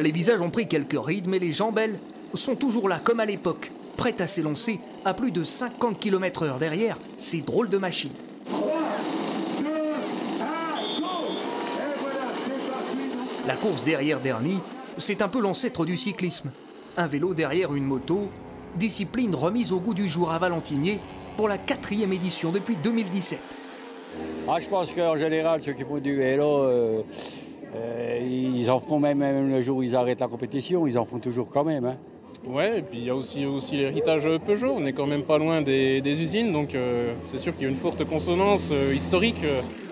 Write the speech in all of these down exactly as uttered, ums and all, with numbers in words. Les visages ont pris quelques rides, mais les jambelles sont toujours là, comme à l'époque, prêtes à s'élancer à plus de cinquante kilomètres heure derrière ces drôles de machines. La course derrière-dernier, c'est un peu l'ancêtre du cyclisme. Un vélo derrière une moto, discipline remise au goût du jour à Valentinier pour la quatrième édition depuis deux mille dix-sept. Ah, je pense qu'en général, ceux qui font du vélo, euh, euh, ils en font même, même le jour où ils arrêtent la compétition, ils en font toujours quand même. Hein. Ouais, et puis il y a aussi, aussi l'héritage Peugeot, on n'est quand même pas loin des, des usines, donc euh, c'est sûr qu'il y a une forte consonance euh, historique.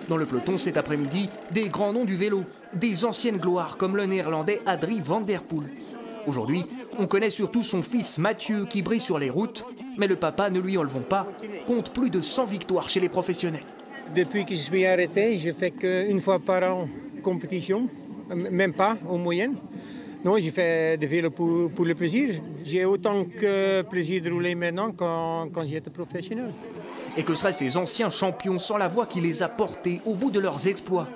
Dans le peloton cet après-midi, des grands noms du vélo, des anciennes gloires comme le néerlandais Mathieu Van der Poel. Aujourd'hui, on connaît surtout son fils Mathieu qui brille sur les routes, mais le papa, ne lui enlevons pas, compte plus de cent victoires chez les professionnels. Depuis que je suis arrêté, je ne fais qu'une fois par an compétition, même pas en moyenne. Non, j'ai fait des vélos pour, pour le plaisir. J'ai autant que plaisir de rouler maintenant quand, quand j'étais professionnel. Et que seraient ces anciens champions sans la voix qui les a portés au bout de leurs exploits?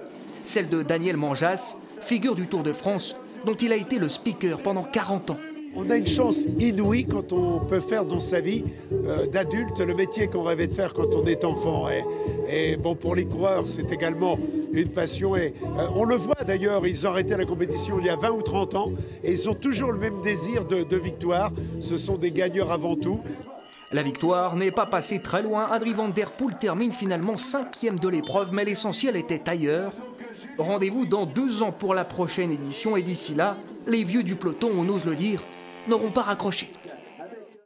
Celle de Daniel Mangeas, figure du Tour de France, dont il a été le speaker pendant quarante ans. On a une chance inouïe quand on peut faire dans sa vie euh, d'adulte le métier qu'on rêvait de faire quand on est enfant. Et, et bon, pour les coureurs, c'est également une passion. Et, euh, on le voit d'ailleurs, ils ont arrêté la compétition il y a vingt ou trente ans et ils ont toujours le même désir de, de victoire. Ce sont des gagneurs avant tout. La victoire n'est pas passée très loin. Mathieu Van der Poel termine finalement cinquième de l'épreuve, mais l'essentiel était ailleurs. Rendez-vous dans deux ans pour la prochaine édition et d'ici là, les vieux du peloton, on ose le dire, n'auront pas raccroché.